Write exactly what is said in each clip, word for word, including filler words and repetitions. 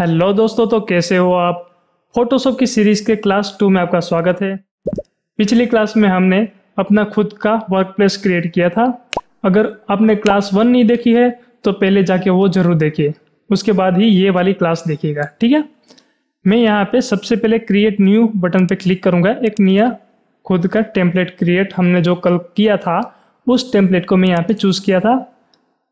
Hello दोस्तों, तो कैसे हो आप। फोटोशॉप की सीरीज़ के क्लास टू में आपका स्वागत है। पिछली क्लास में हमने अपना खुद का वर्कप्लेस क्रिएट किया था। अगर आपने क्लास वन नहीं देखी है तो पहले जाके वो ज़रूर देखिए, उसके बाद ही ये वाली क्लास देखिएगा, ठीक है। मैं यहाँ पे सबसे पहले क्रिएट न्यू बटन पे क्लिक करूँगा। एक नया खुद का टेम्पलेट क्रिएट हमने जो कल किया था उस टेम्पलेट को मैं यहाँ पे चूज़ किया था।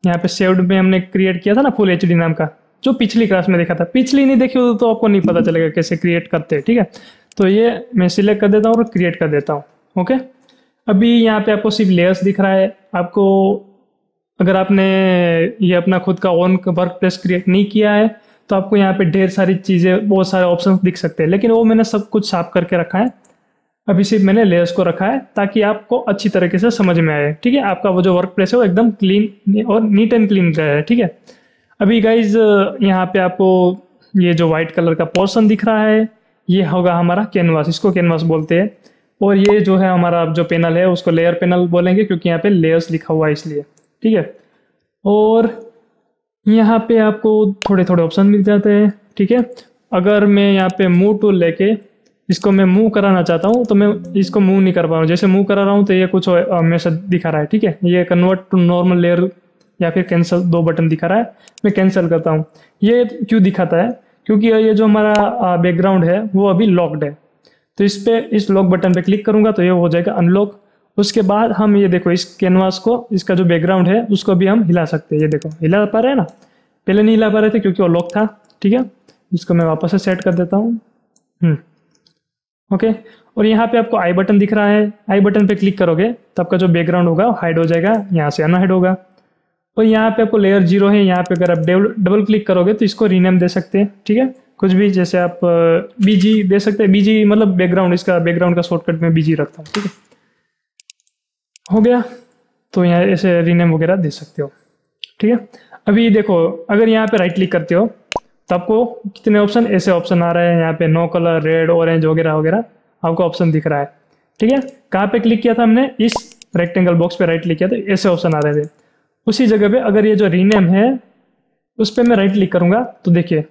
यहाँ पे सेव्ड में हमने क्रिएट किया था ना फुल एच डी नाम का, जो पिछली क्लास में देखा था। पिछली नहीं देखी हो तो आपको नहीं पता चलेगा कैसे क्रिएट करते हैं, ठीक है। तो ये मैं सिलेक्ट कर देता हूँ और क्रिएट कर देता हूँ। ओके, अभी यहाँ पे आपको सिर्फ लेयर्स दिख रहा है। आपको अगर आपने ये अपना खुद का ओन वर्क प्लेस क्रिएट नहीं किया है तो आपको यहाँ पे ढेर सारी चीज़ें, बहुत सारे ऑप्शंस दिख सकते हैं, लेकिन वो मैंने सब कुछ साफ करके रखा है। अभी सिर्फ मैंने लेयर्स को रखा है ताकि आपको अच्छी तरीके से समझ में आए, ठीक है। आपका वो जो वर्क प्लेस है वो एकदम क्लीन और नीट एंड क्लीन रहे, ठीक है। अभी गाइज यहाँ पे आपको ये जो वाइट कलर का पोर्शन दिख रहा है ये होगा हमारा कैनवास, इसको कैनवास बोलते हैं। और ये जो है हमारा जो पैनल है उसको लेयर पैनल बोलेंगे क्योंकि यहाँ पे लेयर्स लिखा हुआ है इसलिए, ठीक है। और यहाँ पे आपको थोड़े थोड़े ऑप्शन मिल जाते हैं, ठीक है। अगर मैं यहाँ पे मूव टूल लेके इसको मैं मूव कराना चाहता हूँ तो मैं इसको मूव नहीं कर पा रहा हूँ। जैसे मूव करा रहा हूँ तो ये कुछ मैसेज दिखा रहा है, ठीक है। ये कन्वर्ट टू नॉर्मल लेयर या फिर कैंसिल, दो बटन दिखा रहा है। मैं कैंसिल करता हूँ। ये क्यों दिखाता है, क्योंकि ये जो हमारा बैकग्राउंड है वो अभी लॉक्ड है, तो इस पे इस लॉक बटन पे क्लिक करूँगा तो ये हो जाएगा अनलॉक। उसके बाद हम ये देखो इस कैनवास को, इसका जो बैकग्राउंड है उसको भी हम हिला सकते हैं। ये देखो हिला पा रहे हैं ना, पहले नहीं हिला पा रहे थे क्योंकि वो लॉक था, ठीक है। इसको मैं वापस से सेट कर देता हूँ। ओके, और यहाँ पे आपको आई बटन दिख रहा है। आई बटन पे क्लिक करोगे तो आपका जो बैकग्राउंड होगा वो हाइड हो जाएगा, यहाँ से अनहाइड होगा। और यहाँ पे आपको लेयर जीरो है, यहाँ पे अगर आप डबल क्लिक करोगे तो इसको रीनेम दे सकते हैं, ठीक है। कुछ भी, जैसे आप बीजी दे सकते हैं। बीजी मतलब बैकग्राउंड, इसका बैकग्राउंड का शॉर्टकट में बीजी रखता हूँ, ठीक है। हो गया, तो यहाँ ऐसे रीनेम वगैरह दे सकते हो, ठीक है। अभी देखो, अगर यहाँ पे राइट क्लिक करते हो तो आपको कितने ऑप्शन, ऐसे ऑप्शन आ रहे हैं। यहाँ पे नो कलर, रेड, ऑरेंज वगैरह वगैरह आपको ऑप्शन दिख रहा है, ठीक है। कहाँ पे क्लिक किया था हमने, इस रेक्टेंगल बॉक्स पे राइट क्लिक किया था, ऐसे ऑप्शन आ रहे थे। उसी जगह पे अगर ये जो रीनेम है उस पर मैं राइट क्लिक करूंगा तो देखिए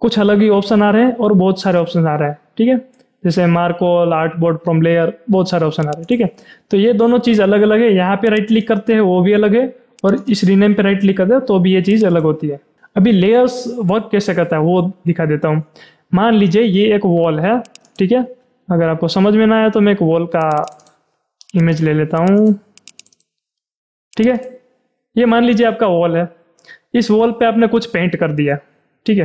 कुछ अलग ही ऑप्शन आ रहे हैं और बहुत सारे ऑप्शन आ रहे हैं, ठीक है। जैसे मार्कोल, आर्ट बोर्ड फ्रॉम लेयर, बहुत सारे ऑप्शन आ रहे हैं, ठीक है। तो ये दोनों चीज अलग अलग है। यहाँ पे राइट क्लिक करते हैं वो भी अलग है, और इस रीनेम पे राइट क्लिक करते हैं तो भी ये चीज अलग होती है। अभी लेयर्स वर्क कैसे करता है वो दिखा देता हूँ। मान लीजिए ये एक वॉल है, ठीक है। अगर आपको समझ में ना आया तो मैं एक वॉल का इमेज ले लेता हूँ, ठीक है। ये मान लीजिए आपका वॉल है, इस वॉल पे आपने कुछ पेंट कर दिया, ठीक है।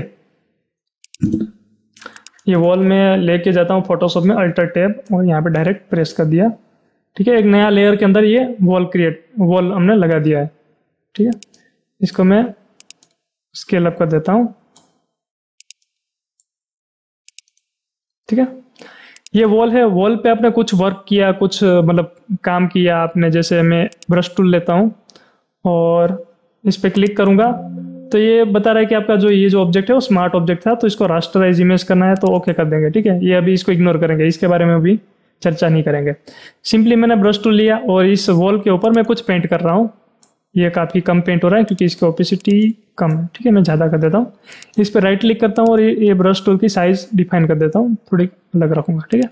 ये वॉल में लेके जाता हूँ फोटोशॉप में, अल्टर टैब, और यहाँ पे डायरेक्ट प्रेस कर दिया, ठीक है। एक नया लेयर के अंदर ये वॉल क्रिएट, वॉल हमने लगा दिया है, ठीक है। इसको मैं स्केल अप कर देता हूँ, ठीक है। ये वॉल है, वॉल पे आपने कुछ वर्क किया, कुछ मतलब काम किया आपने। जैसे मैं ब्रश टूल लेता हूँ और इस पर क्लिक करूंगा तो ये बता रहा है कि आपका जो ये जो ऑब्जेक्ट है वो स्मार्ट ऑब्जेक्ट था, तो इसको रास्टराइज इमेज करना है तो ओके कर देंगे, ठीक है। ये अभी इसको इग्नोर करेंगे, इसके बारे में अभी चर्चा नहीं करेंगे। सिंपली मैंने ब्रश टूल लिया और इस वॉल के ऊपर मैं कुछ पेंट कर रहा हूँ। ये काफ़ी कम पेंट हो रहा है क्योंकि इसकी ओपेसिटी कम है, ठीक है। मैं ज़्यादा कर देता हूँ, इस पर राइट क्लिक करता हूँ और ये ब्रश टूल की साइज़ डिफाइन कर देता हूँ, थोड़ी अलग रखूँगा, ठीक है।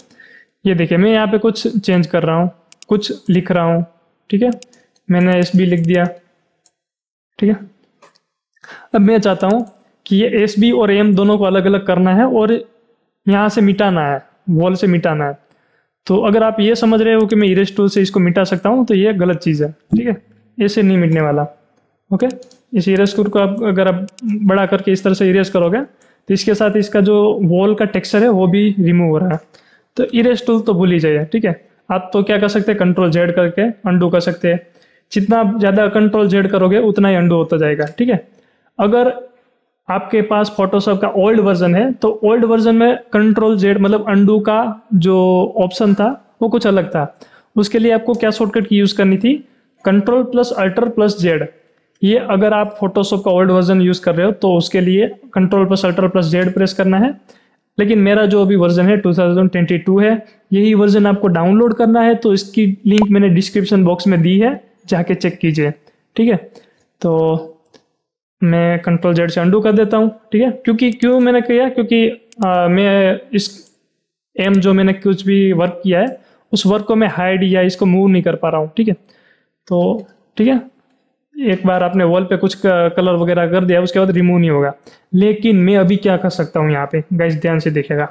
ये देखिए मैं यहाँ पर कुछ चेंज कर रहा हूँ, कुछ लिख रहा हूँ, ठीक है। मैंने एस बी लिख दिया, ठीक है। अब मैं चाहता हूँ कि ये एस बी और एम दोनों को अलग अलग करना है और यहाँ से मिटाना है, वॉल से मिटाना है। तो अगर आप ये समझ रहे हो कि मैं इरेज टूल से इसको मिटा सकता हूँ तो ये गलत चीज़ है, ठीक है। ऐसे नहीं मिटने वाला, ओके। इस इरेज टूल को आप अगर आप बड़ा करके इस तरह से इरेज करोगे तो इसके साथ इसका जो वॉल का टेक्सचर है वो भी रिमूव हो रहा है। तो इरेज टूल तो भूल ही जाइए, ठीक है। आप तो क्या कर सकते हैं, कंट्रोल जेड करके अंडू कर सकते हैं। जितना आप ज़्यादा कंट्रोल जेड करोगे उतना ही अंडू होता जाएगा, ठीक है। अगर आपके पास फोटोशॉप का ओल्ड वर्जन है तो ओल्ड वर्जन में कंट्रोल जेड मतलब अंडू का जो ऑप्शन था वो कुछ अलग था। उसके लिए आपको क्या शॉर्टकट की यूज़ करनी थी, control plus alter plus Z. ये अगर आप फोटोशॉप का ओल्ड वर्जन यूज़ कर रहे हो तो उसके लिए control plus alter plus Z press करना है। लेकिन मेरा जो अभी वर्जन है टू थाउजेंड ट्वेंटी टू है, यही वर्जन आपको डाउनलोड करना है तो इसकी लिंक मैंने डिस्क्रिप्शन बॉक्स में दी है, जाके चेक कीजिए, ठीक है। तो मैं कंट्रोल जेड से अंडू कर देता हूँ। ठीक है, क्योंकि क्यों मैंने किया, क्योंकि आ, मैं इस एम जो मैंने कुछ भी वर्क किया है उस वर्क को मैं हाइड या इसको मूव नहीं कर पा रहा हूँ। ठीक है, तो ठीक है, एक बार आपने वॉल पे कुछ कलर वगैरह कर दिया उसके बाद रिमूव नहीं होगा। लेकिन मैं अभी क्या कर सकता हूँ, यहाँ पे गाइस ध्यान से देखेगा,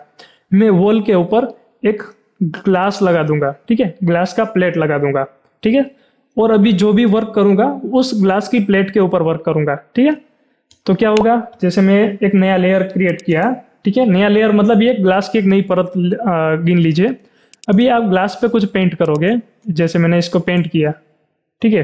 मैं वॉल के ऊपर एक ग्लास लगा दूंगा। ठीक है, ग्लास का प्लेट लगा दूंगा। ठीक है, और अभी जो भी वर्क करूंगा उस ग्लास की प्लेट के ऊपर वर्क करूंगा। ठीक है, तो क्या होगा, जैसे मैं एक नया लेयर क्रिएट किया। ठीक है, नया लेयर मतलब ये ग्लास की एक नई परत गिन लीजिए। अभी आप ग्लास पे कुछ पेंट करोगे, जैसे मैंने इसको पेंट किया। ठीक है,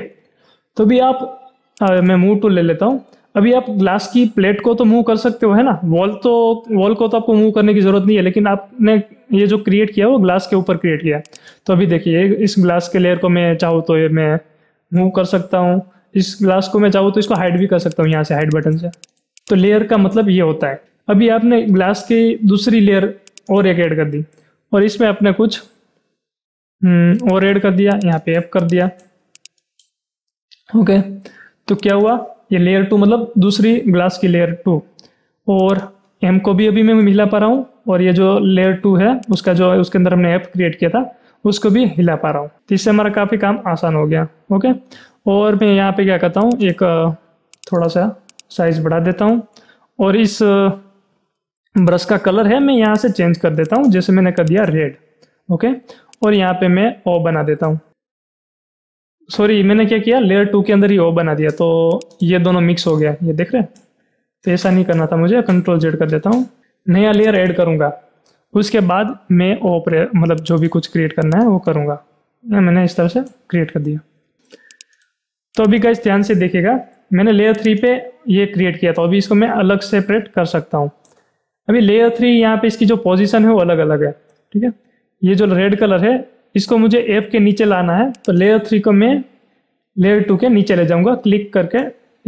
तो भी आप आ, मैं मूव टूल ले लेता हूँ। अभी आप ग्लास की प्लेट को तो मूव कर सकते हो, है ना, वॉल तो वॉल को तो आपको मूव करने की जरूरत नहीं है, लेकिन आपने ये जो क्रिएट किया वो ग्लास के ऊपर क्रिएट किया। तो अभी देखिए, इस ग्लास के लेयर को मैं चाहूँ तो ये मैं मूव कर सकता हूँ, इस ग्लास को मैं चाहूँ तो इसको हाइड भी कर सकता हूँ यहाँ से, हाइड बटन से। तो लेयर का मतलब ये होता है। अभी आपने ग्लास की दूसरी लेयर और एक ऐड कर दी, और इसमें आपने कुछ और ऐड कर दिया, यहाँ पे ऐप कर दिया। ओके, तो क्या हुआ, ये लेयर टू मतलब दूसरी ग्लास की लेयर टू, और एम को भी अभी मैं हिला पा रहा हूँ, और ये जो लेयर टू है उसका जो उसके अंदर हमने ऐप क्रिएट किया था उसको भी हिला पा रहा हूँ। तो इससे हमारा काफ़ी काम आसान हो गया। ओके, और मैं यहाँ पे क्या करता हूँ, एक थोड़ा सा साइज़ बढ़ा देता हूँ, और इस ब्रश का कलर है मैं यहाँ से चेंज कर देता हूँ, जैसे मैंने कर दिया रेड। ओके, और यहाँ पे मैं ओ बना देता हूँ। सॉरी, मैंने क्या किया, लेयर टू के अंदर ही ओ बना दिया, तो ये दोनों मिक्स हो गया, ये देख रहे हैं। तो ऐसा नहीं करना था मुझे, कंट्रोल जेड कर देता हूँ, नया लेयर ऐड करूँगा, उसके बाद मैं ओ प्रे मतलब जो भी कुछ क्रिएट करना है वो करूँगा। मैंने इस तरह से क्रिएट कर दिया। तो अभी गाइस ध्यान से देखिएगा, मैंने लेयर थ्री पे ये क्रिएट किया था, अभी इसको मैं अलग सेपरेट कर सकता हूँ। अभी लेयर थ्री यहाँ पे इसकी जो पोजीशन है वो अलग अलग है। ठीक है, ये जो रेड कलर है इसको मुझे ऐप के नीचे लाना है, तो लेयर थ्री को मैं लेयर टू के नीचे ले जाऊंगा, क्लिक करके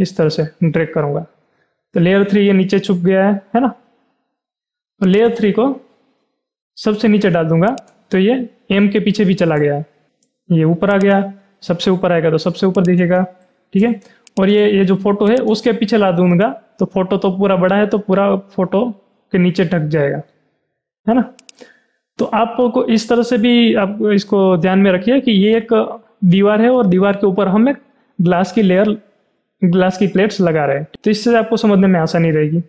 इस तरह से ड्रैग करूंगा, तो लेयर थ्री ये नीचे छुप गया है, है ना। तो लेयर थ्री को सबसे नीचे डाल दूंगा, तो ये एम के पीछे भी चला गया है, ये ऊपर आ गया, सबसे ऊपर आएगा तो सबसे ऊपर दिखेगा। ठीक है, और ये ये जो फोटो है उसके पीछे ला दूंगा, तो फोटो तो पूरा बड़ा है तो पूरा फोटो के नीचे ढक जाएगा, है ना। तो आपको इस तरह से भी आप इसको ध्यान में रखिए कि ये एक दीवार है और दीवार के ऊपर हम एक ग्लास की लेयर ग्लास की प्लेट्स लगा रहे हैं, तो इससे आपको समझने में आसानी रहेगी।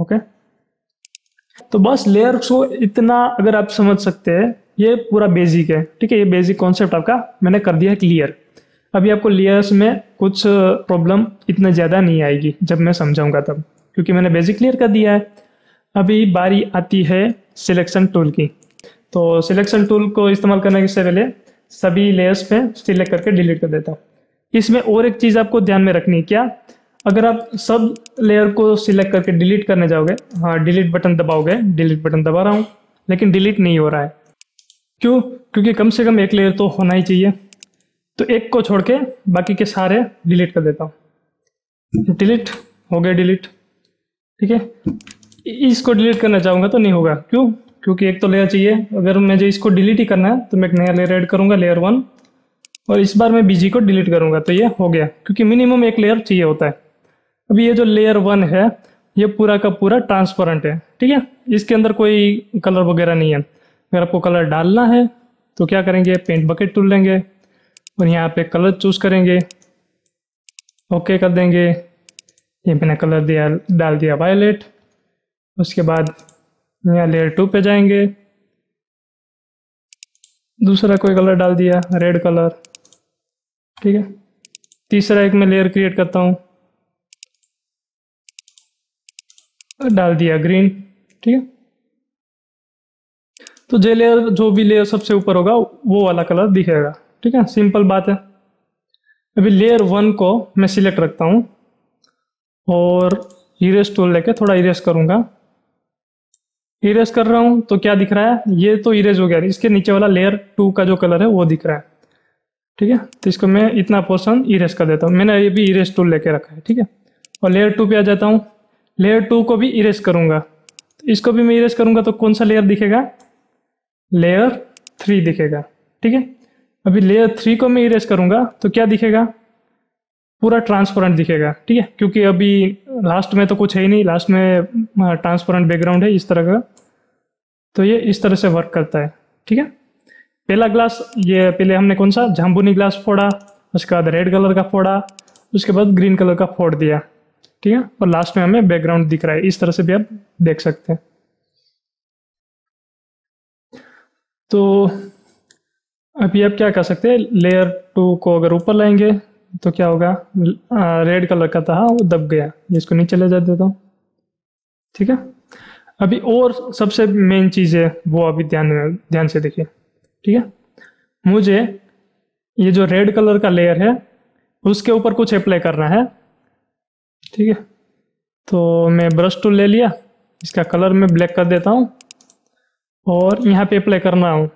ओके, तो बस लेयर्स को इतना अगर आप समझ सकते हैं, ये पूरा बेसिक है। ठीक है, ये बेसिक कॉन्सेप्ट आपका मैंने कर दिया है क्लियर। अभी आपको लेयर्स में कुछ प्रॉब्लम इतना ज़्यादा नहीं आएगी जब मैं समझाऊंगा तब, क्योंकि मैंने बेसिक क्लियर कर दिया है। अभी बारी आती है सिलेक्शन टूल की, तो सिलेक्शन टूल को इस्तेमाल करने से पहले सभी लेयर्स पे सिलेक्ट करके डिलीट कर देता हूँ। इसमें और एक चीज़ आपको ध्यान में रखनी है, क्या, अगर आप सब लेयर को सिलेक्ट करके डिलीट करने जाओगे, हाँ डिलीट बटन दबाओगे, डिलीट बटन दबा रहा हूँ लेकिन डिलीट नहीं हो रहा है, क्यों, क्योंकि कम से कम एक लेयर तो होना ही चाहिए। तो एक को छोड़ के बाकी के सारे डिलीट कर देता हूँ। डिलीट हो गए, डिलीट। ठीक है, इसको डिलीट करना चाहूँगा तो नहीं होगा, क्यों, क्योंकि एक तो लेयर चाहिए। अगर मुझे इसको डिलीट ही करना है तो मैं एक नया लेयर ऐड करूँगा, लेयर वन, और इस बार मैं बीजी को डिलीट करूँगा, तो ये हो गया, क्योंकि मिनिमम एक लेयर चाहिए होता है। अभी ये जो लेयर वन है ये पूरा का पूरा ट्रांसपेरेंट है। ठीक है, इसके अंदर कोई कलर वगैरह नहीं है। अगर आपको कलर डालना है तो क्या करेंगे, पेंट बकेट टूल लेंगे और यहाँ पर कलर चूज़ करेंगे, ओके कर देंगे। ये मैंने कलर दिया, डाल दिया वायलेट। उसके बाद यहाँ लेयर टू पे जाएंगे, दूसरा कोई कलर डाल दिया, रेड कलर। ठीक है, तीसरा एक मैं लेयर क्रिएट करता हूँ, डाल दिया ग्रीन। ठीक है, तो जो लेयर जो भी लेयर सबसे ऊपर होगा वो वाला कलर दिखेगा। ठीक है, सिंपल बात है। अभी लेयर वन को मैं सिलेक्ट रखता हूँ और इरेज टूल लेके थोड़ा इरेज करूँगा। इरेज कर रहा हूँ तो क्या दिख रहा है, ये तो इरेज हो गया, इसके नीचे वाला लेयर टू का जो कलर है वो दिख रहा है। ठीक है, तो इसको मैं इतना पोर्शन इरेज कर देता हूँ। मैंने ये भी इरेज टूल लेके रखा है। ठीक है, और लेयर टू पे आ जाता हूँ, लेयर टू को भी इरेज करूँगा, इसको भी मैं इरेज करूँगा तो कौन सा लेयर दिखेगा, लेयर थ्री दिखेगा। ठीक है, अभी लेयर थ्री को मैं इरेज करूँगा तो क्या दिखेगा, पूरा ट्रांसपेरेंट दिखेगा। ठीक है, क्योंकि अभी लास्ट में तो कुछ है ही नहीं, लास्ट में ट्रांसपेरेंट बैकग्राउंड है इस तरह का। तो ये इस तरह से वर्क करता है, ठीक है। पहला ग्लास ये पहले हमने कौन सा जामुनी ग्लास फोड़ा, उसके बाद रेड कलर का फोड़ा, उसके बाद ग्रीन कलर का फोड़ दिया, ठीक है। और लास्ट में हमें बैकग्राउंड दिख रहा है, इस तरह से भी आप देख सकते हैं। तो अभी आप क्या कर सकते हैं, लेयर टू को अगर ऊपर लाएंगे तो क्या होगा, रेड कलर का था वो दब गया, इसको नीचे ले जा देता हूँ, ठीक है। अभी और सबसे मेन चीज़ है वो अभी ध्यान ध्यान से देखिए, ठीक है। मुझे ये जो रेड कलर का लेयर है उसके ऊपर कुछ अप्लाई करना है, ठीक है। तो मैं ब्रश टूल ले लिया, इसका कलर मैं ब्लैक कर देता हूँ और यहाँ पे अप्लाई करना हूँ,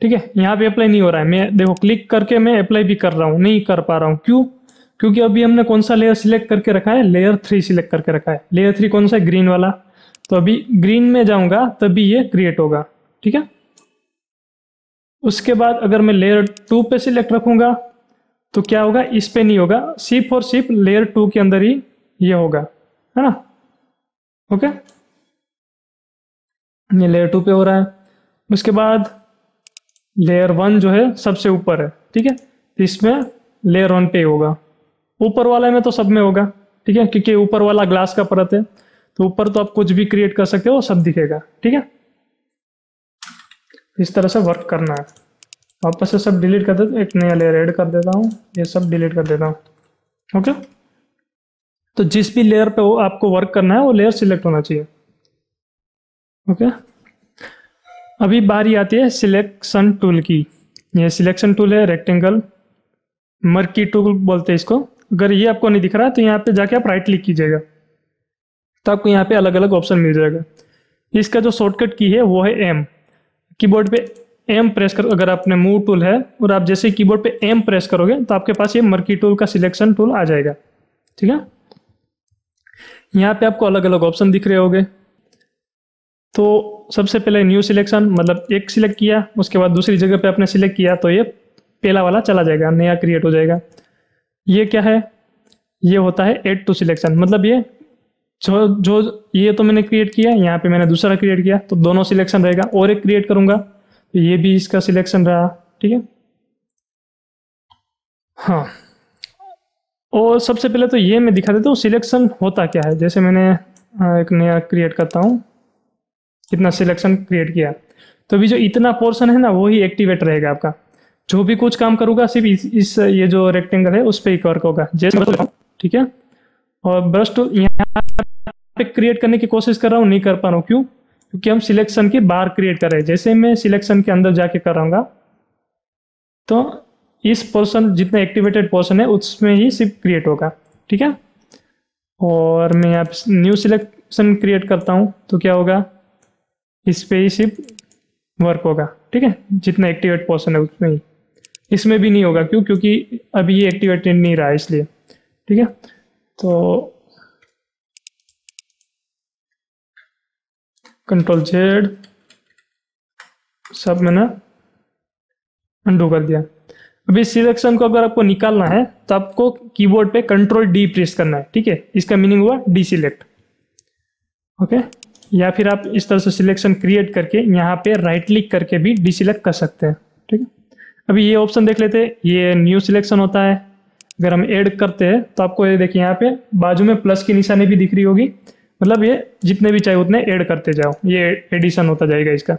ठीक है। यहाँ पे अप्लाई नहीं हो रहा है, मैं देखो क्लिक करके मैं अप्लाई भी कर रहा हूँ, नहीं कर पा रहा हूँ। क्यों? क्योंकि अभी हमने कौन सा लेयर सिलेक्ट करके रखा है, लेयर थ्री सिलेक्ट करके रखा है। लेयर थ्री कौन सा है, ग्रीन वाला। तो अभी ग्रीन में जाऊंगा तभी ये क्रिएट होगा, ठीक है। उसके बाद अगर मैं लेयर टू पे सिलेक्ट रखूंगा तो क्या होगा, इस पे नहीं होगा, सिर्फ और सिर्फ लेयर टू के अंदर ही ये होगा, है ना। ओके, ये लेयर टू पे हो रहा है। उसके बाद लेयर वन जो है सबसे ऊपर है, ठीक है, इसमें लेयर वन पे होगा। ऊपर वाले में तो सब में होगा, ठीक है, क्योंकि ऊपर वाला ग्लास का परत है। तो ऊपर तो आप कुछ भी क्रिएट कर सकते हो, सब दिखेगा, ठीक है। इस तरह से वर्क करना है। वापस से सब डिलीट कर देता हूँ, एक नया लेयर ऐड कर देता हूँ, ये सब डिलीट कर देता हूँ। ओके, तो जिस भी लेयर पे हो आपको वर्क करना है वो लेयर सिलेक्ट होना चाहिए। ओके, अभी बारी आती है सिलेक्शन टूल की। ये सिलेक्शन टूल है, रेक्टेंगल मर्की टूल बोलते हैं इसको। अगर ये आपको नहीं दिख रहा तो यहाँ पे जाके आप राइट क्लिक कीजिएगा तो आपको यहाँ पे अलग अलग ऑप्शन मिल जाएगा। इसका जो शॉर्टकट की है वो है एम। कीबोर्ड पे एम प्रेस कर, अगर आपने मूव टूल है और आप जैसे कीबोर्ड पे एम प्रेस करोगे तो आपके पास ये मर्की टूल का सिलेक्शन टूल आ जाएगा, ठीक है। यहाँ पे आपको अलग अलग ऑप्शन दिख रहे होंगे। तो सबसे पहले न्यू सिलेक्शन, मतलब एक सिलेक्ट किया, उसके बाद दूसरी जगह पे आपने सिलेक्ट किया तो ये पहला वाला चला जाएगा, नया क्रिएट हो जाएगा। ये क्या है, ये होता है एड टू सिलेक्शन, मतलब ये जो जो ये तो मैंने क्रिएट किया, यहाँ पे मैंने दूसरा क्रिएट किया तो दोनों सिलेक्शन रहेगा। और एक क्रिएट करूंगा तो ये भी इसका सिलेक्शन रहा, ठीक है। हाँ, और सबसे पहले तो ये मैं दिखा देता हूँ सिलेक्शन होता क्या है। जैसे मैंने एक नया क्रिएट करता हूँ, इतना सिलेक्शन क्रिएट किया तो अभी जो इतना पोर्शन है ना वो ही एक्टिवेट रहेगा आपका। जो भी कुछ काम करूंगा सिर्फ इस, इस ये जो रेक्टेंगल है उस पर ही वर्क होगा, जैसे, ठीक है। और ब्रश टूल यहाँ पे क्रिएट करने की कोशिश कर रहा हूँ, नहीं कर पा रहा हूँ। क्यों? क्योंकि हम सिलेक्शन के बाहर क्रिएट कर रहे हैं। जैसे मैं सिलेक्शन के अंदर जाके कराऊंगा तो इस पोर्शन, जितना एक्टिवेटेड पोर्शन है उसमें ही सिर्फ क्रिएट होगा, ठीक है। और मैं यहाँ न्यू सिलेक्शन क्रिएट करता हूँ तो क्या होगा, इस पे ही सिर्फ वर्क होगा, ठीक है। जितना एक्टिवेट पोर्शन है उसमें ही, इसमें भी नहीं होगा। क्यों? क्योंकि अभी ये एक्टिवेटेड नहीं रहा है इसलिए, ठीक है। तो कंट्रोल जेड, सब मैंने अंडू कर दिया। अभी सिलेक्शन को अगर आपको निकालना है तो आपको कीबोर्ड पे कंट्रोल डी प्रेस करना है, ठीक है। इसका मीनिंग हुआ डी सिलेक्ट। ओके, या फिर आप इस तरह से सिलेक्शन क्रिएट करके यहाँ पे राइट क्लिक करके भी डिसिलेक्ट कर सकते हैं, ठीक है। अभी ये ऑप्शन देख लेते हैं, ये न्यू सिलेक्शन होता है। अगर हम ऐड करते हैं तो आपको ये देखिए यहाँ पे बाजू में प्लस की निशानी भी दिख रही होगी, मतलब ये जितने भी चाहिए उतने ऐड करते जाओ, ये एडिशन होता जाएगा इसका।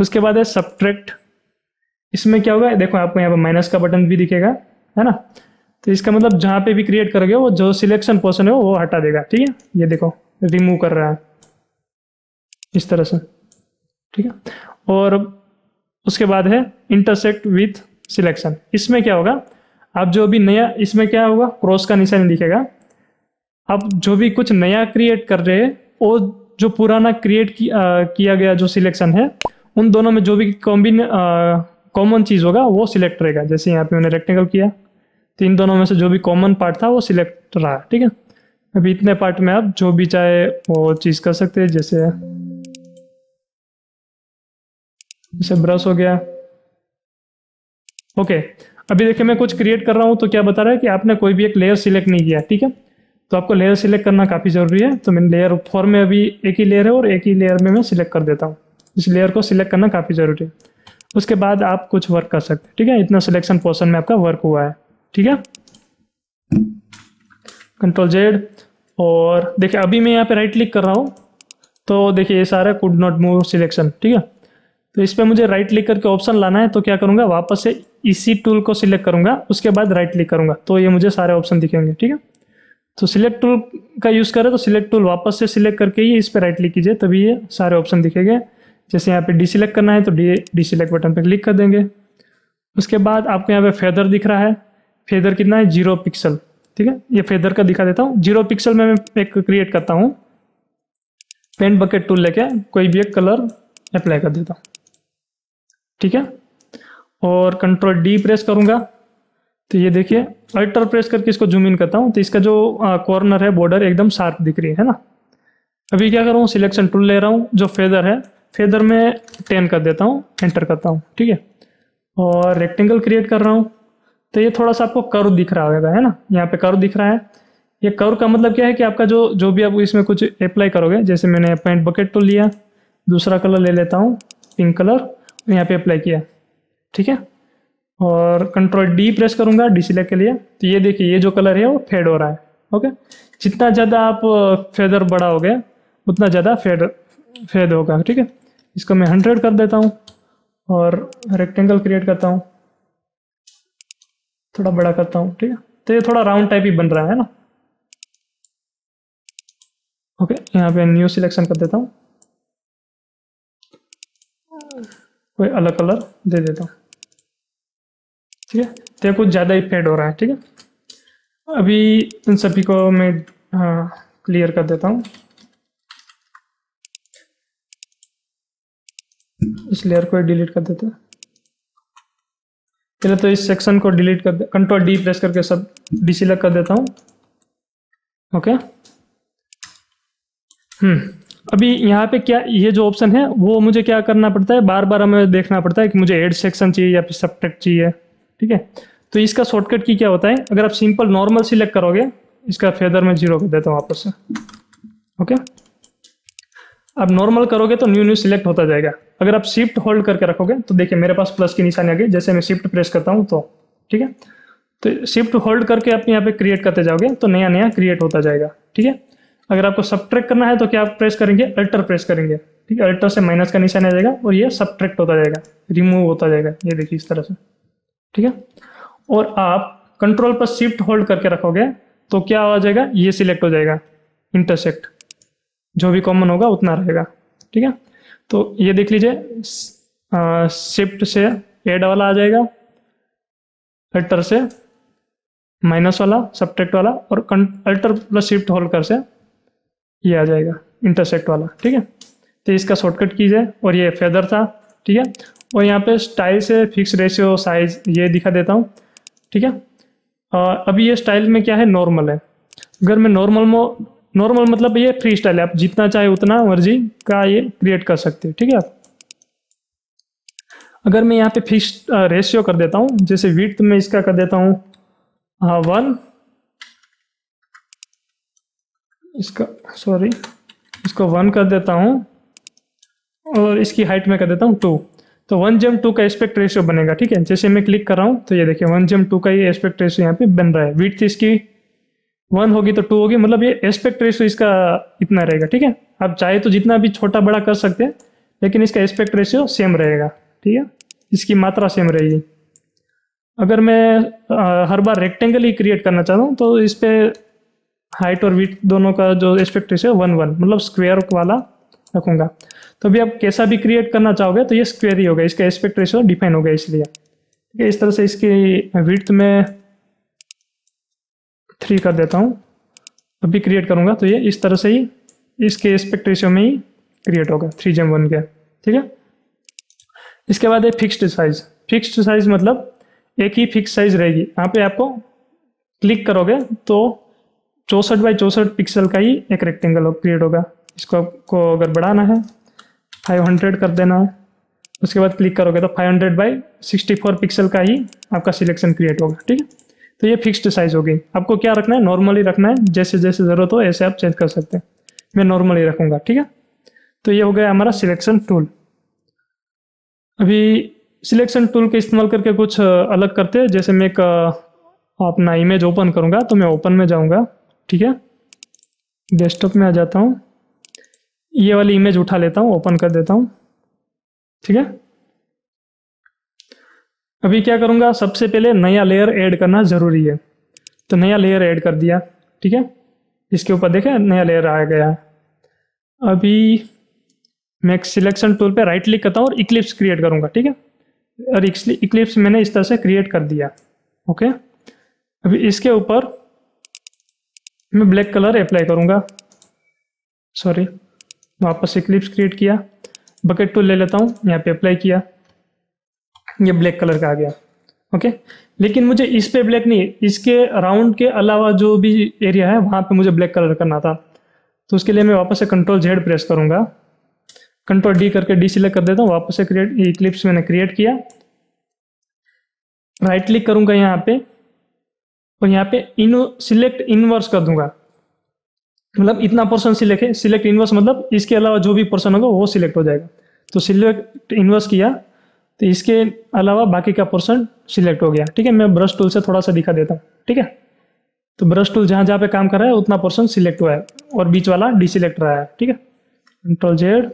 उसके बाद है सब्ट्रैक्ट। इसमें क्या होगा, देखो आपको यहाँ पर माइनस का बटन भी दिखेगा, है ना। तो इसका मतलब जहाँ पे भी क्रिएट करोगे वो जो सिलेक्शन पोर्शन है वो हटा देगा, ठीक है। ये देखो रिमूव कर रहा है इस तरह से, ठीक है। और उसके बाद है इंटरसेक्ट विथ सिलेक्शन। इसमें क्या होगा, आप जो भी नया, इसमें क्या होगा, क्रॉस का निशान दिखेगा। आप जो भी कुछ नया क्रिएट कर रहे हैं और जो पुराना क्रिएट कि, किया गया जो सिलेक्शन है उन दोनों में जो भी कॉम्बिन कॉमन चीज़ होगा वो सिलेक्ट रहेगा। जैसे यहाँ पे मैंने रेक्टेंगल किया तो इन दोनों में से जो भी कॉमन पार्ट था वो सिलेक्ट रहा, ठीक है। अभी इतने पार्ट में आप जो भी चाहे वो चीज़ कर सकते हैं, जैसे जैसे ब्रश हो गया। ओके, अभी देखिए मैं कुछ क्रिएट कर रहा हूं तो क्या बता रहा है कि आपने कोई भी एक लेयर सिलेक्ट नहीं किया, ठीक है। तो आपको लेयर सिलेक्ट करना काफ़ी ज़रूरी है। तो मैंने लेयर फोर में अभी एक ही लेयर है और एक ही लेयर में मैं सिलेक्ट कर देता हूँ। इस लेयर को सिलेक्ट करना काफ़ी ज़रूरी है। उसके बाद आप कुछ वर्क कर सकते हैं। ठीक है, इतना सिलेक्शन पोर्शन में आपका वर्क हुआ है। ठीक है, कंट्रोल जेड। और देखिए अभी मैं यहाँ पे राइट क्लिक कर रहा हूँ तो देखिए ये सारा कुड नॉट मूव सिलेक्शन। ठीक है, तो इस पर मुझे राइट क्लिक करके ऑप्शन लाना है। तो क्या करूँगा, वापस से इसी टूल को सिलेक्ट करूँगा, उसके बाद राइट क्लिक करूँगा तो ये मुझे सारे ऑप्शन दिखेंगे। ठीक है, तो सिलेक्ट टूल का यूज़ करें तो सिलेक्ट टूल वापस से सिलेक्ट करके ही इस पर राइट क्लिक कीजिए, तभी ये सारे ऑप्शन दिखेंगे। जैसे यहाँ पे डिसेलेक्ट करना है तो डी डिसेलेक्ट बटन पे क्लिक कर देंगे। उसके बाद आपको यहाँ पे फेदर दिख रहा है, फेदर कितना है, जीरो पिक्सल। ठीक है, ये फेदर का दिखा देता हूँ। जीरो पिक्सल में मैं एक क्रिएट करता हूँ, पेंट बकेट टूल लेके कोई भी एक कलर अप्लाई कर देता हूँ। ठीक है, और कंट्रोल डी प्रेस करूँगा तो ये देखिए अल्टर प्रेस करके इसको जूम इन करता हूँ तो इसका जो कॉर्नर है, बॉर्डर एकदम शार्प दिख रही है ना। अभी क्या कर रहा हूँ, सिलेक्शन टूल ले रहा हूँ, जो फेदर है फेदर में टेन कर देता हूँ, एंटर करता हूँ। ठीक है, और रेक्टेंगल क्रिएट कर रहा हूँ तो ये थोड़ा सा आपको कर्व दिख रहा होगा, है ना। यहाँ पे कर्व दिख रहा है। ये कर्व का मतलब क्या है कि आपका जो जो भी आप इसमें कुछ अप्लाई करोगे, जैसे मैंने पेंट बकेट तो लिया, दूसरा कलर ले लेता हूँ पिंक कलर, यहाँ पे अप्लाई किया। ठीक है, और कंट्रोल डी प्रेस करूँगा डिसेलेक्ट के लिए तो ये देखिए ये जो कलर है वो फेड हो रहा है। ओके, जितना ज़्यादा आप फेदर बड़ा हो गया उतना ज़्यादा फेड फेड होगा। ठीक है, इसको मैं हंड्रेड कर देता हूँ और रेक्टेंगल क्रिएट करता हूँ, थोड़ा बड़ा करता हूँ। ठीक है, तो ये थोड़ा राउंड टाइप ही बन रहा है ना। ओके, यहाँ पे न्यू सिलेक्शन कर देता हूँ, कोई अलग कलर दे देता हूँ। ठीक है, तो ये कुछ ज़्यादा ही फेड हो रहा है। ठीक है, अभी इन सभी को मैं क्लियर कर देता हूँ, इस लेयर को डिलीट कर देते हैं पहले, तो इस सेक्शन को डिलीट कर दे, कंट्रोल डी प्रेस करके सब डिसेलेक्ट कर देता हूँ। ओके, हम्म अभी यहाँ पे क्या, ये जो ऑप्शन है वो मुझे क्या करना पड़ता है, बार बार हमें देखना पड़ता है कि मुझे ऐड सेक्शन चाहिए या फिर सबट्रैक्ट चाहिए। ठीक है, तो इसका शॉर्टकट की क्या होता है, अगर आप सिंपल नॉर्मल सिलेक्ट करोगे, इसका फेदर में जीरो कर देता हूँ वापस से। ओके, आप नॉर्मल करोगे तो न्यू न्यू सिलेक्ट होता जाएगा। अगर आप शिफ्ट होल्ड करके रखोगे तो देखिए मेरे पास प्लस की निशानी आ गई, जैसे मैं शिफ्ट प्रेस करता हूँ तो। ठीक है, तो शिफ्ट होल्ड करके आप यहाँ पे क्रिएट करते जाओगे तो नया नया क्रिएट होता जाएगा। ठीक है, अगर आपको सब्ट्रैक्ट करना है तो क्या आप प्रेस करेंगे, अल्टर प्रेस करेंगे। ठीक है, अल्टर से माइनस का निशान आ जाएगा और ये सब्ट्रैक्ट होता जाएगा, रिमूव होता जाएगा, ये देखिए इस तरह से। ठीक है, और आप कंट्रोल पर शिफ्ट होल्ड करके रखोगे तो क्या हो जाएगा, ये सिलेक्ट हो जाएगा, इंटरसेक्ट जो भी कॉमन होगा उतना रहेगा। ठीक है, तो ये देख लीजिए, शिफ्ट से एड वाला आ जाएगा, अल्टर से माइनस वाला, सब्ट्रैक्ट वाला, और अल्टर प्लस शिफ्ट होल्ड कर से ये आ जाएगा इंटरसेक्ट वाला। ठीक है, तो इसका शॉर्टकट कीजिए। और ये फेदर था। ठीक है, और यहाँ पे स्टाइल से फिक्स रेशियो साइज ये दिखा देता हूँ। ठीक है, अभी ये स्टाइल में क्या है, नॉर्मल है। अगर मैं नॉर्मल मो नॉर्मल मतलब ये फ्री स्टाइल है, आप जितना चाहे उतना मर्जी का ये क्रिएट कर सकते हो। ठीक है, अगर मैं यहाँ पे फिक्स रेशियो कर देता हूँ, जैसे विड्थ में इसका कर देता हूँ वन, इसका सॉरी इसको वन कर देता हूँ और इसकी हाइट में कर देता हूँ टू, तो वन जेम टू का एस्पेक्ट रेशियो बनेगा। ठीक है, जैसे मैं क्लिक कर रहा हूँ तो ये देखिए वन जेम टू का ये एस्पेक्ट रेशियो यहाँ पे बन रहा है। विड्थ इसकी वन होगी तो टू होगी, मतलब ये एस्पेक्ट रेशियो इसका इतना रहेगा। ठीक है, आप चाहे तो जितना भी छोटा बड़ा कर सकते हैं, लेकिन इसका एस्पेक्ट रेशियो सेम रहेगा। ठीक है, इसकी मात्रा सेम रहेगी। अगर मैं आ, हर बार रेक्टेंगल ही क्रिएट करना चाहता हूँ तो इस पर हाइट और विड्थ दोनों का जो एस्पेक्ट रेशियो वन वन मतलब स्क्वेयर वाला रखूँगा। तो भी आप कैसा भी क्रिएट करना चाहोगे तो ये स्क्वेयर ही होगा, इसका एस्पेक्ट रेशियो डिफाइन होगा इसलिए। ठीक है, इस तरह से इसकी विड्थ में थ्री कर देता हूँ, अभी क्रिएट करूँगा तो ये इस तरह से ही इसके एस्पेक्ट रेशियो में ही क्रिएट होगा थ्री जेम वन के। ठीक है, इसके बाद है फिक्स्ड साइज। फिक्स्ड साइज मतलब एक ही फिक्स साइज रहेगी। यहाँ पे आपको क्लिक करोगे तो चौंसठ बाई चौंसठ पिक्सल का ही एक रेक्टेंगल क्रिएट होगा। इसको आपको अगर बढ़ाना है फाइव हंड्रेड कर देना है, उसके बाद क्लिक करोगे तो five hundred by sixty four pixel का ही आपका सिलेक्शन क्रिएट होगा। ठीक है, तो ये फिक्स्ड साइज हो गई। आपको क्या रखना है, नॉर्मली रखना है, जैसे जैसे जरूरत हो ऐसे आप चेंज कर सकते हैं। मैं नॉर्मली रखूंगा, ठीक है। तो ये हो गया हमारा सिलेक्शन टूल। अभी सिलेक्शन टूल के इस्तेमाल करके कुछ अलग करते हैं। जैसे मैं एक अपना इमेज ओपन करूंगा, तो मैं ओपन में जाऊंगा, ठीक है, डेस्कटॉप में आ जाता हूँ, ये वाली इमेज उठा लेता हूँ, ओपन कर देता हूँ, ठीक है। अभी क्या करूंगा, सबसे पहले नया लेयर ऐड करना जरूरी है, तो नया लेयर ऐड कर दिया, ठीक है। इसके ऊपर देखें नया लेयर आ गया। अभी मैं सिलेक्शन टूल पे राइट क्लिक करता हूँ और इक्लिप्स क्रिएट करूंगा, ठीक है। और इक्लिप्स मैंने इस तरह से क्रिएट कर दिया, ओके। अभी इसके ऊपर मैं ब्लैक कलर अप्लाई करूंगा, सॉरी वापस इक्लिप्स क्रिएट किया, बकेट टूल ले लेता हूँ, यहाँ पे अप्लाई किया, ये ब्लैक कलर का आ गया, ओके। लेकिन मुझे इस पे ब्लैक नहीं, इसके राउंड के अलावा जो भी एरिया है वहाँ पे मुझे ब्लैक कलर करना था। तो उसके लिए मैं वापस से कंट्रोल जेड प्रेस करूँगा, कंट्रोल डी करके डी सिलेक्ट कर देता हूँ, वापस से क्रिएट इक्लिप्स मैंने क्रिएट किया, राइट क्लिक करूँगा यहाँ पे और यहाँ पे इन सिलेक्ट इनवर्स कर दूंगा, मतलब इतना पोर्सन सिलेक्ट है, सिलेक्ट इनवर्स मतलब इसके अलावा जो भी पोर्सन होगा वो सिलेक्ट हो जाएगा। तो सिलेक्ट इनवर्स किया तो इसके अलावा बाकी का पोर्सन सिलेक्ट हो गया, ठीक है। मैं ब्रश टूल से थोड़ा सा दिखा देता हूँ, ठीक है। तो ब्रश टूल जहाँ जहाँ पे काम कर रहा है उतना पोर्सन सिलेक्ट हुआ है और बीच वाला डिसिलेक्ट रहा है, ठीक है, कंट्रोल जेड,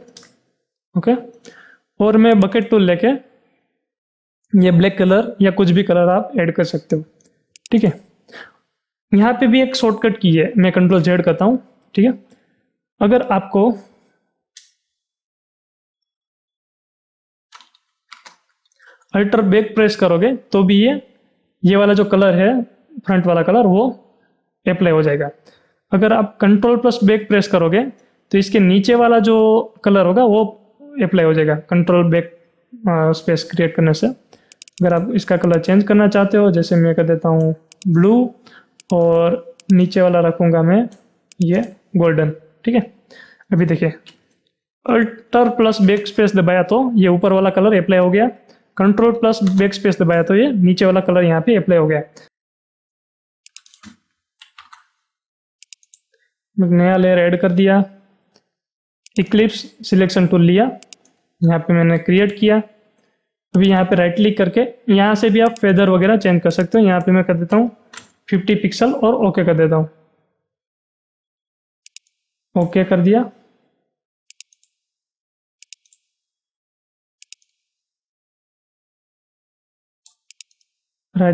ओके। और मैं बकेट टूल लेके ये ब्लैक कलर या कुछ भी कलर आप ऐड कर सकते हो, ठीक है। यहाँ पे भी एक शॉर्टकट की है, मैं कंट्रोल जेड करता हूँ, ठीक है। अगर आपको अल्टर बैक प्रेस करोगे तो भी ये ये वाला जो कलर है फ्रंट वाला कलर वो अप्लाई हो जाएगा। अगर आप कंट्रोल प्लस बैक प्रेस करोगे तो इसके नीचे वाला जो कलर होगा वो अप्लाई हो जाएगा, कंट्रोल बैक स्पेस क्रिएट करने से। अगर आप इसका कलर चेंज करना चाहते हो, जैसे मैं कर देता हूँ ब्लू और नीचे वाला रखूंगा मैं ये गोल्डन, ठीक है। अभी देखिए अल्टर प्लस बैक स्पेस दबाया तो ये ऊपर वाला कलर अप्लाई हो गया, कंट्रोल प्लस बैक स्पेस दबाया तो ये नीचे वाला कलर यहाँ पे अप्लाई हो गया। नया लेयर ऐड कर दिया, इक्लिप्स सिलेक्शन टूल लिया, यहाँ पे मैंने क्रिएट किया। अभी यहाँ पे राइट क्लिक करके यहाँ से भी आप फेदर वगैरह चेंज कर सकते हो। यहाँ पे मैं कर देता हूँ पचास पिक्सल और ओके कर देता हूं, ओके कर दिया। Right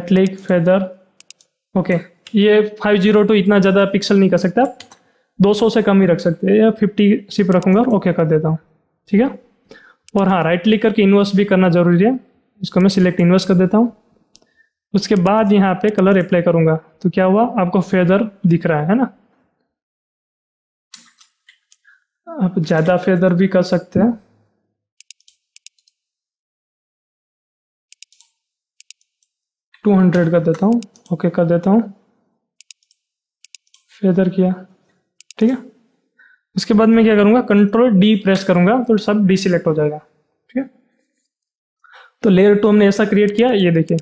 click feather, okay. ये पाँच सौ दो इतना ज्यादा पिक्सल नहीं कर सकता, दो सौ से कम ही रख सकते हैं, या पचास सिर्फ रखूंगा और ओके कर देता हूं, ठीक है। और हाँ, राइट क्लिक करके इन्वर्स भी करना जरूरी है, इसको मैं सिलेक्ट इन्वर्स कर देता हूं। उसके बाद यहाँ पे कलर अप्लाई करूंगा तो क्या हुआ, आपको फेदर दिख रहा है, है ना। आप ज्यादा फेदर भी कर सकते हैं, दो सौ कर देता हूँ, ओके कर देता हूँ, फेदर किया, ठीक है। उसके बाद मैं क्या करूंगा, कंट्रोल डी प्रेस करूंगा तो सब डी सिलेक्ट हो जाएगा, ठीक है। तो लेयर टू हमने ऐसा क्रिएट किया, ये देखिए।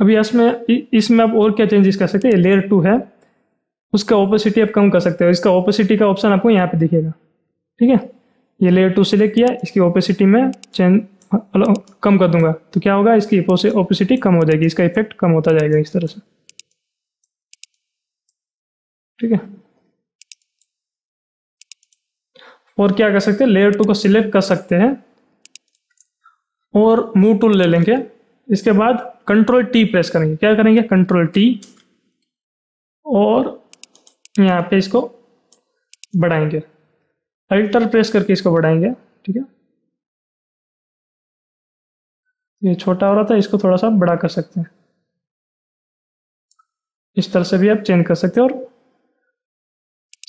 अभी इसमें इसमें आप और क्या चेंजेस कर सकते हैं, लेयर टू है उसका ओपेसिटी आप कम कर सकते हो, इसका ओपेसिटी का ऑप्शन आपको यहाँ पे दिखेगा, ठीक है। ये लेयर टू सिलेक्ट किया, इसकी ओपेसिटी में चेंज कम कर दूंगा तो क्या होगा, इसकी ओपेसिटी कम हो जाएगी, इसका इफेक्ट कम होता जाएगा इस तरह से, ठीक है। और क्या कर सकते हैं, लेयर टू को सिलेक्ट कर सकते हैं और मूव टूल ले लेंगे। इसके बाद कंट्रोल टी प्रेस करेंगे, क्या करेंगे, कंट्रोल टी और यहाँ पे इसको बढ़ाएंगे, अल्टर प्रेस करके इसको बढ़ाएंगे, ठीक है। ये छोटा हो रहा था, इसको थोड़ा सा बड़ा कर सकते हैं, इस तरह से भी आप चेंज कर सकते हैं और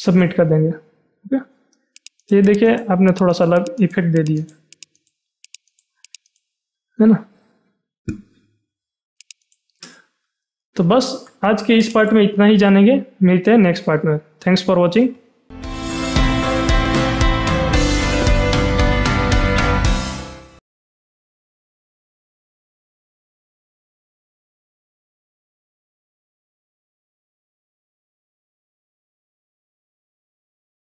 सबमिट कर देंगे, ठीक है। तो ये देखिए आपने थोड़ा सा अलग इफेक्ट दे दिया, है ना। तो बस आज के इस पार्ट में इतना ही जानेंगे, मिलते हैं नेक्स्ट पार्ट में। Thanks for watching.